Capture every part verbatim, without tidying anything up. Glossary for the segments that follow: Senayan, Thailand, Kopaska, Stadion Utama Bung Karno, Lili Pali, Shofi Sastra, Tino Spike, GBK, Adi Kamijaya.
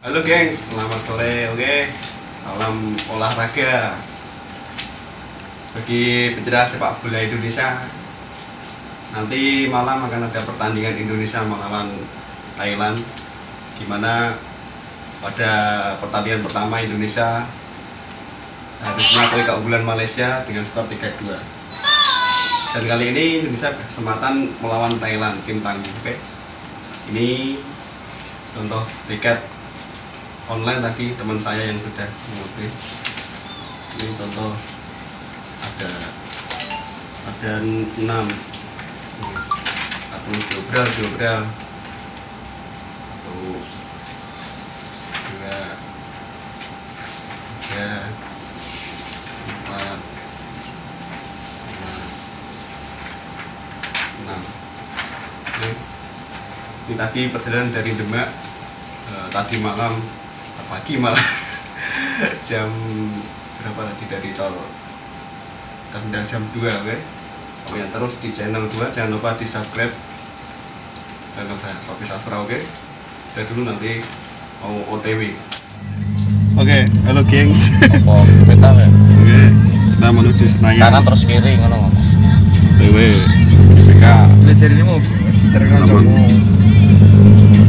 Halo gengs, selamat sore. Oke, salam olahraga bagi pencerah sepak bola Indonesia. Nanti malam akan ada pertandingan Indonesia melawan Thailand, dimana pada pertandingan pertama Indonesia harus mengakui keunggulan Malaysia dengan skor tiga dua. Dan kali ini Indonesia berkesempatan melawan Thailand, tim tangguh. Oke, ini contoh tiket online tadi teman saya yang sudah mengikuti. Ini contoh ada ada enam atau dobral dobral atau dua tiga empat lima enam. Ini tadi perjalanan dari Demak e, tadi malam. Pagi malah jam berapa tadi dari tol terminal jam dua. Oke, kalian terus di channel dua, jangan lupa di subscribe channel saya Shofi Sastra. Oke, udah dulu nanti mau O T W. Oke, halo gengs. Apa beta ya? Oke, kita menuju Senayan. Kanan terus kiri ngono. O T W G B K. Belajar ini mau terkenal Joko.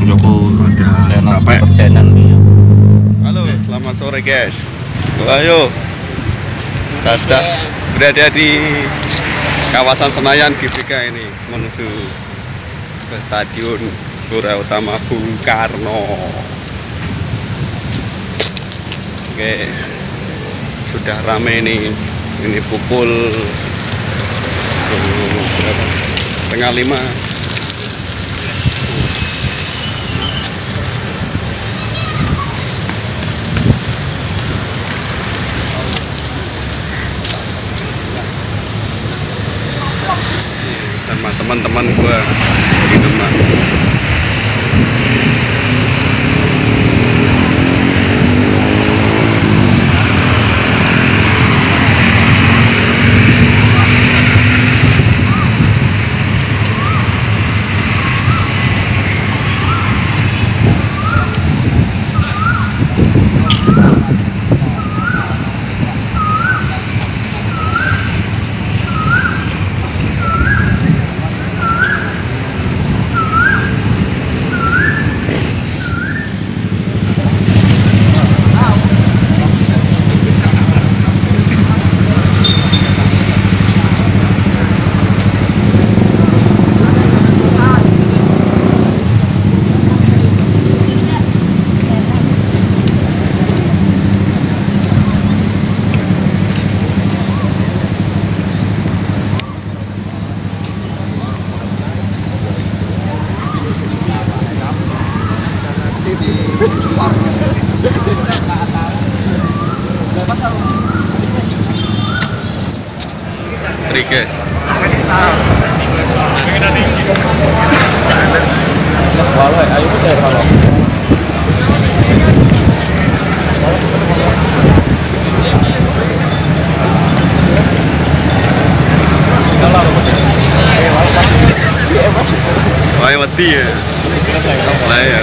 Joko ada sampai channel ini. Selamat sore guys. Ayo, kita berada di kawasan Senayan G B K ini menuju ke Stadion Utama Bung Karno. Oke, sudah ramai ini. Ini pukul tengah lima. Sama teman-teman gua di rumah. Tri guys. Ayo mati ya. Lah ya.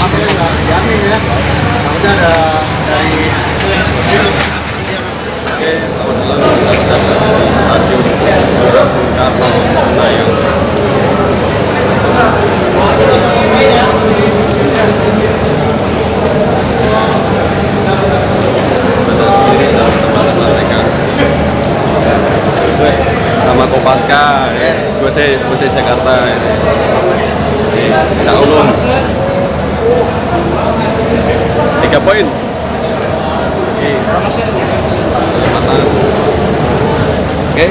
Apa yang harus diambil ya? Maksudnya ada dari oke, selamat malam. Kita datang di Stadion Utama Bung Karno Senayan. Betul sendiri sama teman-teman mereka. Sama Kopaska, Gose Gose Jakarta, Cak Ulun, tiga poin. Oke,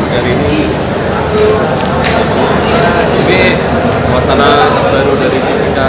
hari ini ini suasana baru dari kita.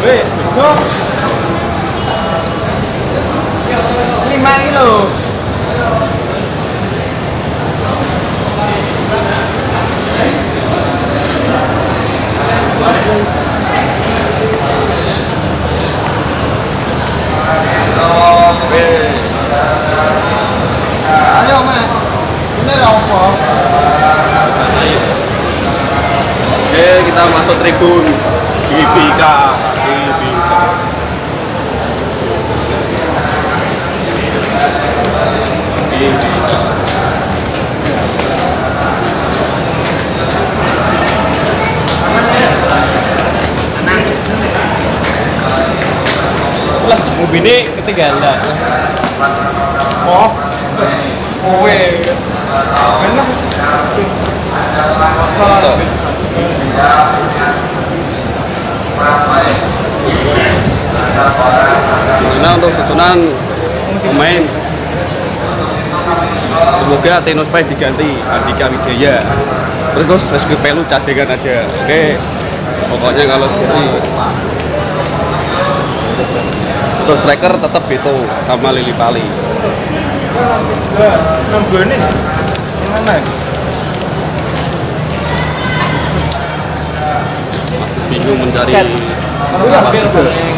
Weh, kok lima kilo. Ayo mas, ini apa? Oke, kita masuk tribun G B K. G B K. G B K. Lah, mobilnya ketinggalan. Oh, kowe. Enak. Bisa. Nah, untuk susunan pemain, semoga Tino Spike diganti Adi Kamijaya. Terus terus rescue pelu cadangan aja. Oke. Pokoknya kalau jadi terus striker tetap itu sama Lili Pali. enam menit. Gimana? Masih bingung mencari. Udah hampir paling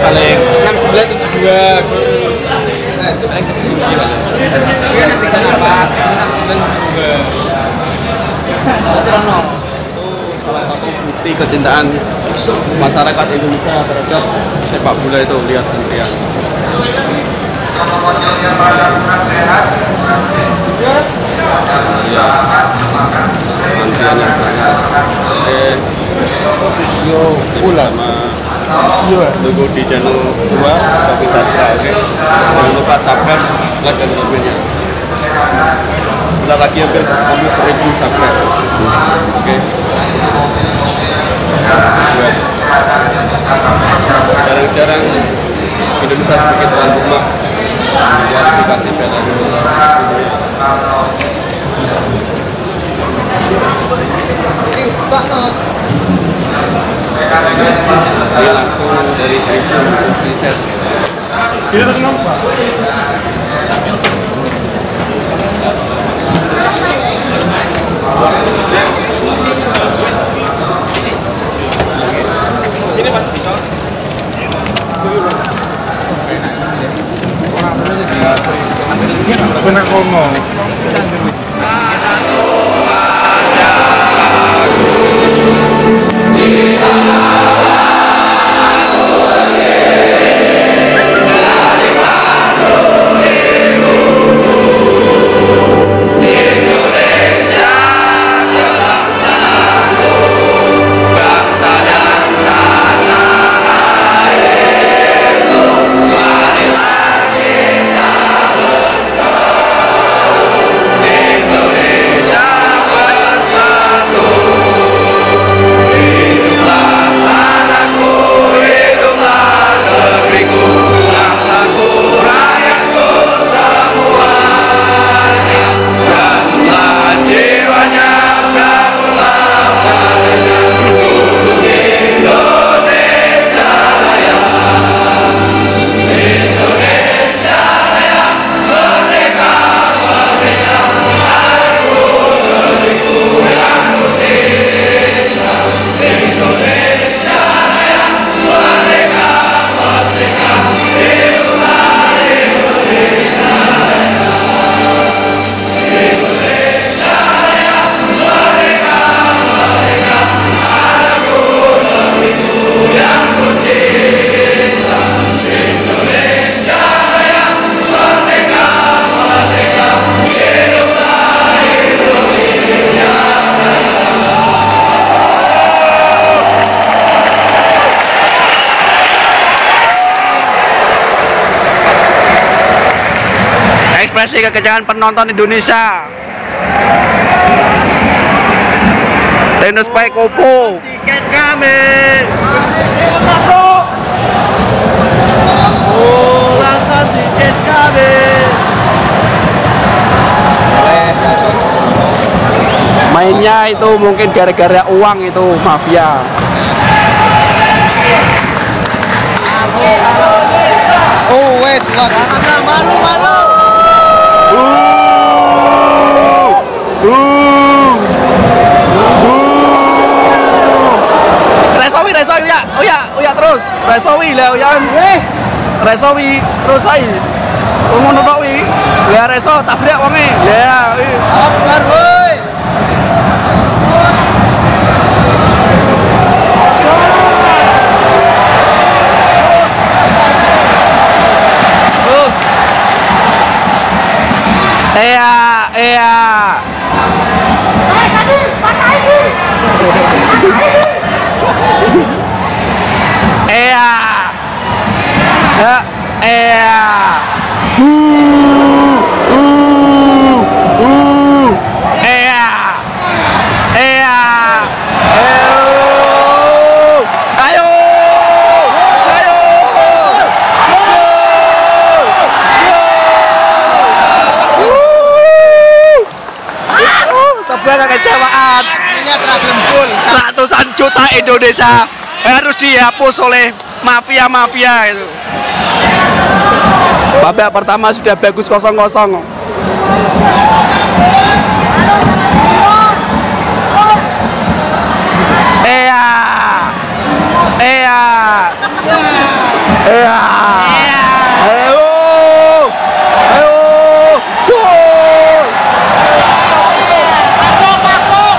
paling enam sembilan tujuh dua. Paling siji paling. Dia tiga empat enam sembilan tujuh dua. Salah satu bukti kecintaan masyarakat Indonesia terhadap sepak bola itu, lihat kemudian. Tunggu di channel dua Shofi Sastra, oke. Jangan lupa subscribe, like dan komennya. Bila lagi hampir kamu seribu subscribe, oke. Jarang-jarang Indonesia sebagai tuan rumah kualifikasi piala dunia. Ini langsung dari tribun research. Ini terkenapa? Sini pas bisa. Orang bener dia. Benar ngomong. Ekspresi kekejangan penonton Indonesia. Tino Spike opo. Tiket kami. Masuk. Ulangkan tiket kami. Mainnya itu mungkin gara-gara uang itu mafia. uyak, uyak terus. Resowi lah uyan. Resowi terus ai. Wong ono kuwi. Lah reso tabrak wonge. Lah kuwi. Akbar woi. Iya, iya. Iya. Ya, iya. Bu, bu, bu. Iya. Iya. Ayo. Ayo. Sebenarnya kecewaan. Ini terakhir gol. Ratusan juta Indonesia harus dihapus oleh mafia-mafia itu. Babak pertama sudah bagus kosong kosong. Iya, iya, iya. Ayo, ayo, gol. Masuk, masuk.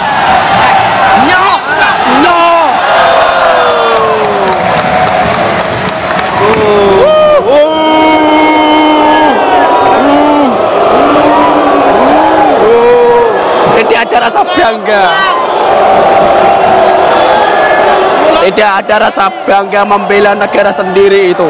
No, no. Tidak ada rasa bangga, tidak ada rasa bangga membela negara sendiri itu.